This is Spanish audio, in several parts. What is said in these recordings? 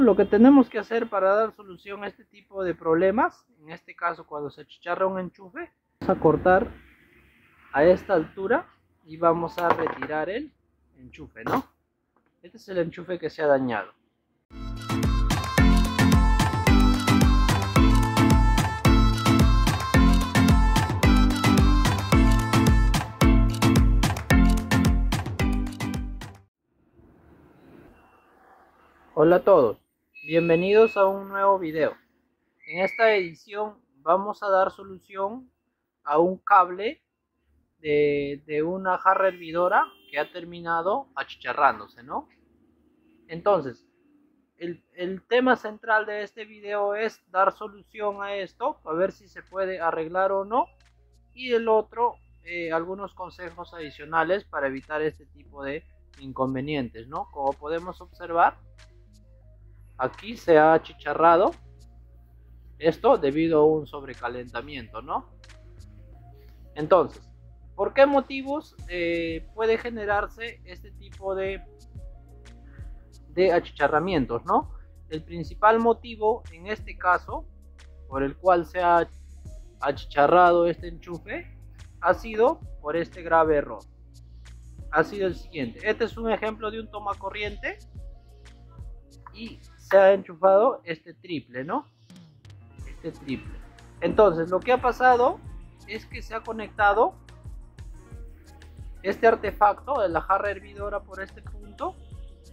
Lo que tenemos que hacer para dar solución a este tipo de problemas, en este caso cuando se achicharra un enchufe, vamos a cortar a esta altura y vamos a retirar el enchufe, ¿no? Este es el enchufe que se ha dañado. Hola a todos, bienvenidos a un nuevo video. En esta edición vamos a dar solución a un cable de una jarra hervidora que ha terminado achicharrándose, ¿no? Entonces, el tema central de este video es dar solución a esto, a ver si se puede arreglar o no, y el otro, algunos consejos adicionales para evitar este tipo de inconvenientes, ¿no? Como podemos observar, aquí se ha achicharrado esto debido a un sobrecalentamiento, ¿no? Entonces, ¿por qué motivos puede generarse este tipo de achicharramientos, ¿no? El principal motivo en este caso por el cual se ha achicharrado este enchufe ha sido por este grave error. Ha sido el siguiente. Este es un ejemplo de un tomacorriente y se ha enchufado este triple, ¿no? Este triple. Entonces, lo que ha pasado es que se ha conectado este artefacto de la jarra hervidora por este punto,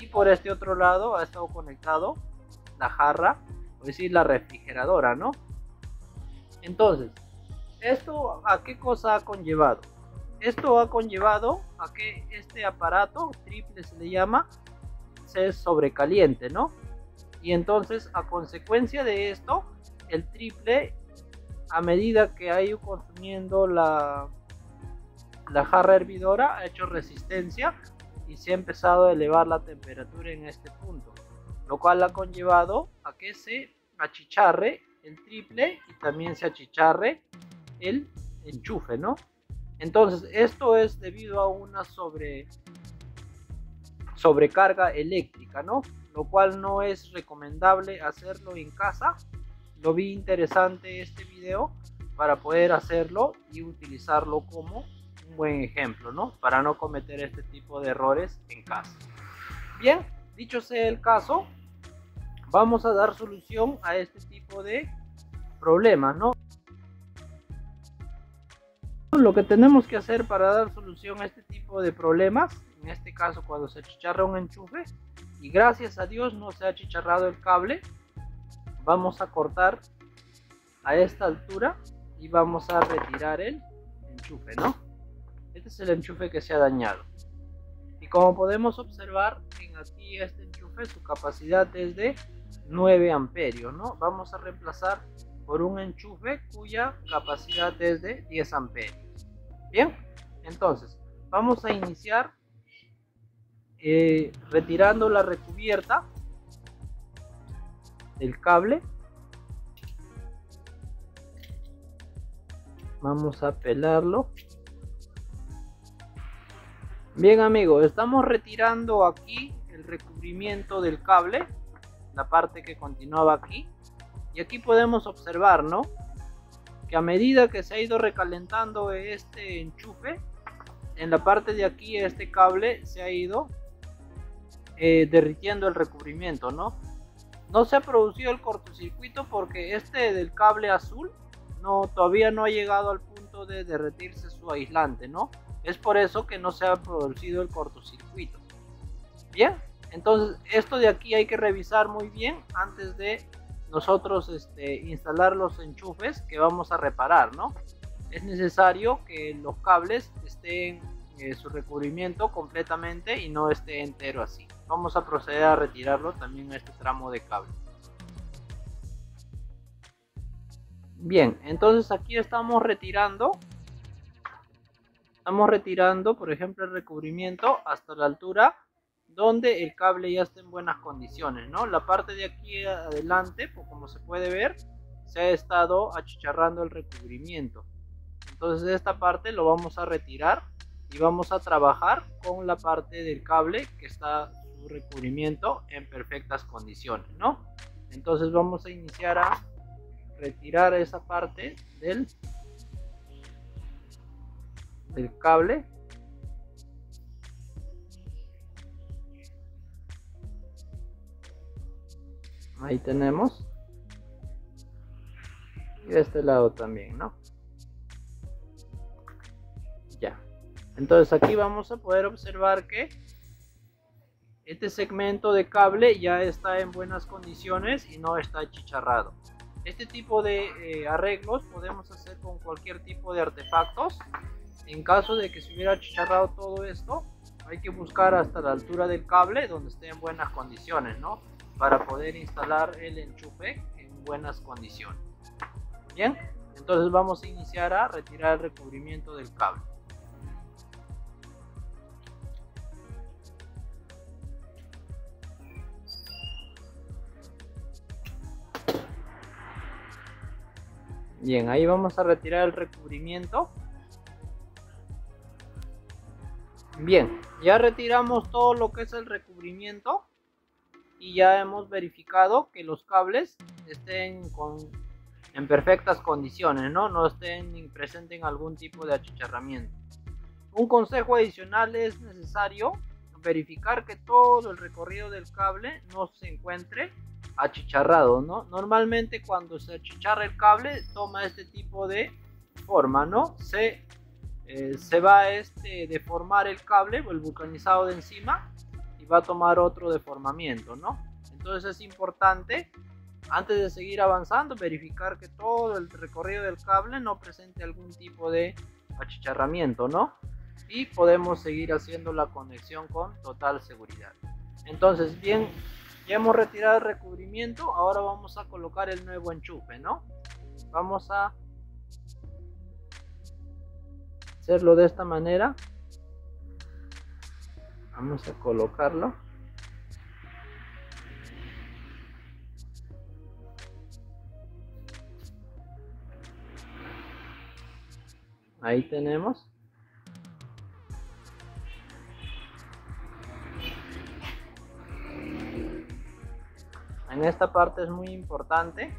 y por este otro lado ha estado conectado la jarra, es decir, la refrigeradora, ¿no? Entonces, ¿esto a qué cosa ha conllevado? Esto ha conllevado a que este aparato, triple se le llama, se sobrecaliente, ¿no? Y entonces, a consecuencia de esto, el triple, a medida que ha ido consumiendo la jarra hervidora, ha hecho resistencia y se ha empezado a elevar la temperatura en este punto, lo cual ha conllevado a que se achicharre el triple y también se achicharre el enchufe, ¿no? Entonces, esto es debido a una sobrecarga eléctrica, ¿no? Lo cual no es recomendable hacerlo en casa. Lo vi interesante este video para poder hacerlo y utilizarlo como un buen ejemplo, ¿no? Para no cometer este tipo de errores en casa. Bien, dicho sea el caso, vamos a dar solución a este tipo de problemas, ¿no? Lo que tenemos que hacer para dar solución a este tipo de problemas, en este caso cuando se achicharra un enchufe, y gracias a Dios no se ha achicharrado el cable, vamos a cortar a esta altura y vamos a retirar el enchufe, ¿no? Este es el enchufe que se ha dañado. Y como podemos observar, en aquí este enchufe, su capacidad es de 9 amperios, ¿no? Vamos a reemplazar por un enchufe cuya capacidad es de 10 amperios. Bien, entonces vamos a iniciar retirando la recubierta del cable. Vamos a pelarlo. Bien amigos, estamos retirando aquí el recubrimiento del cable, la parte que continuaba aquí, y aquí podemos observar, ¿no?, que a medida que se ha ido recalentando este enchufe, en la parte de aquí este cable se ha ido derritiendo el recubrimiento, ¿no? No se ha producido el cortocircuito porque este del cable azul todavía no ha llegado al punto de derretirse su aislante, ¿no? Es por eso que no se ha producido el cortocircuito. Bien, entonces esto de aquí hay que revisar muy bien antes de nosotros instalar los enchufes que vamos a reparar, ¿no? Es necesario que los cables estén su recubrimiento completamente y no esté entero así. Vamos a proceder a retirarlo también a este tramo de cable. Bien, entonces aquí estamos retirando por ejemplo el recubrimiento hasta la altura donde el cable ya está en buenas condiciones, ¿no? La parte de aquí adelante, pues como se puede ver, se ha estado achicharrando el recubrimiento. Entonces esta parte lo vamos a retirar y vamos a trabajar con la parte del cable que está su recubrimiento en perfectas condiciones, ¿no? Entonces vamos a iniciar a retirar esa parte del cable. Ahí tenemos. Y de este lado también, ¿no? Ya. Entonces aquí vamos a poder observar que este segmento de cable ya está en buenas condiciones y no está chicharrado. Este tipo de arreglos podemos hacer con cualquier tipo de artefactos. En caso de que se hubiera achicharrado todo esto, hay que buscar hasta la altura del cable donde esté en buenas condiciones, ¿no? Para poder instalar el enchufe en buenas condiciones. Bien, entonces vamos a iniciar a retirar el recubrimiento del cable. Bien, ahí vamos a retirar el recubrimiento. Bien, ya retiramos todo lo que es el recubrimiento y ya hemos verificado que los cables estén en perfectas condiciones, no estén ni presenten algún tipo de achicharramiento. Un consejo adicional: es necesario verificar que todo el recorrido del cable no se encuentre achicharrado, ¿no? Normalmente cuando se achicharra el cable toma este tipo de forma, ¿no? Se va a deformar el cable o el vulcanizado de encima y va a tomar otro deformamiento, ¿no? Entonces es importante, antes de seguir avanzando, verificar que todo el recorrido del cable no presente algún tipo de achicharramiento, ¿no? Y podemos seguir haciendo la conexión con total seguridad. Entonces, bien, ya hemos retirado el recubrimiento, ahora vamos a colocar el nuevo enchufe, ¿no? Vamos a hacerlo de esta manera. Vamos a colocarlo. Ahí tenemos. En esta parte es muy importante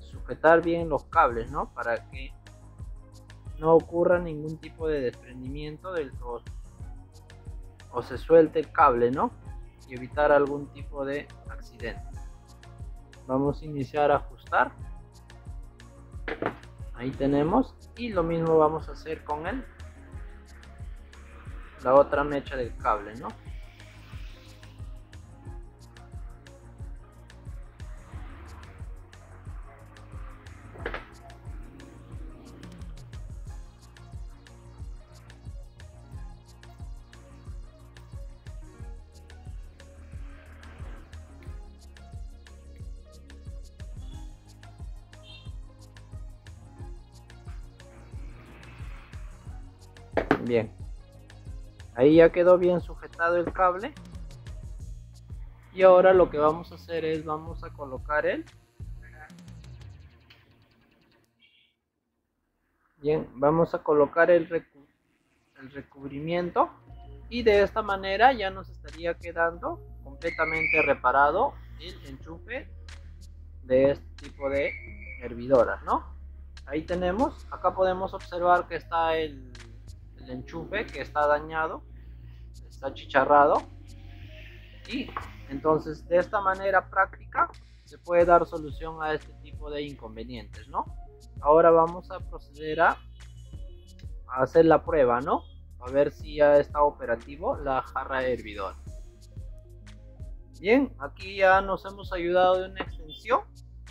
sujetar bien los cables, ¿no? Para que no ocurra ningún tipo de desprendimiento del trozo o se suelte el cable, ¿no? Y evitar algún tipo de accidente. Vamos a iniciar a ajustar. Ahí tenemos. Y lo mismo vamos a hacer con la otra mecha del cable, ¿no? Bien, ahí ya quedó bien sujetado el cable y ahora lo que vamos a hacer es vamos a colocar el recubrimiento, y de esta manera ya nos estaría quedando completamente reparado el enchufe de este tipo de hervidoras, ¿no? Ahí tenemos, acá podemos observar que está el enchufe que está dañado, está chicharrado, y entonces de esta manera práctica se puede dar solución a este tipo de inconvenientes, ¿no? Ahora vamos a proceder a hacer la prueba, ¿no? A ver si ya está operativo la jarra hervidora. Bien, aquí ya nos hemos ayudado de una extensión.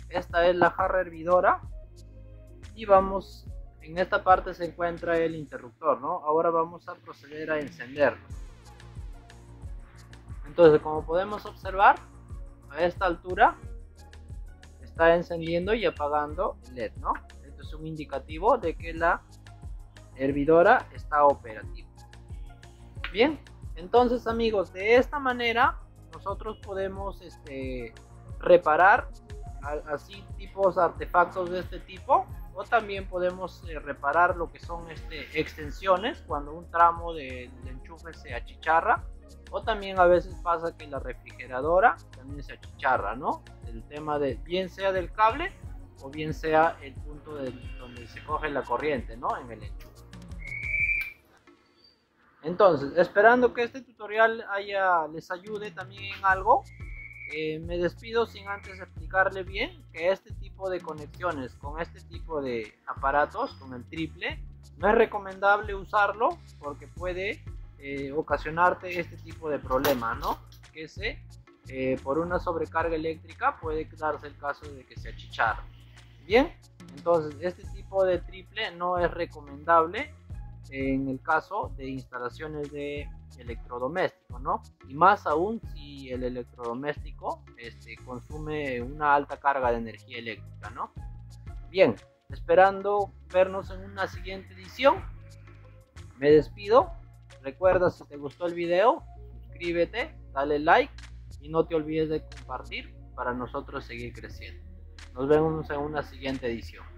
Esta es la jarra hervidora y vamos. En esta parte se encuentra el interruptor, ¿no? Ahora vamos a proceder a encenderlo. Entonces, como podemos observar, a esta altura está encendiendo y apagando el LED, ¿no? Esto es un indicativo de que la hervidora está operativa. Bien, entonces amigos, de esta manera nosotros podemos reparar así tipos de artefactos de este tipo. O también podemos reparar lo que son extensiones cuando un tramo del enchufe se achicharra O también a veces pasa que la refrigeradora también se achicharra, ¿no? El tema de, bien sea del cable o bien sea el punto donde se coge la corriente, ¿no? En el enchufe. Entonces, esperando que este tutorial les ayude también en algo, me despido sin antes explicarle bien que este tipo de conexiones con este tipo de aparatos, con el triple, no es recomendable usarlo porque puede ocasionarte este tipo de problema, ¿no? Que por una sobrecarga eléctrica puede darse el caso de que se achicharre. Bien, entonces este tipo de triple no es recomendable en el caso de instalaciones de electrodoméstico, ¿no? Y más aún si el electrodoméstico consume una alta carga de energía eléctrica, ¿no? Bien, esperando vernos en una siguiente edición, me despido. Recuerda, si te gustó el video, suscríbete, dale like y no te olvides de compartir para nosotros seguir creciendo. Nos vemos en una siguiente edición.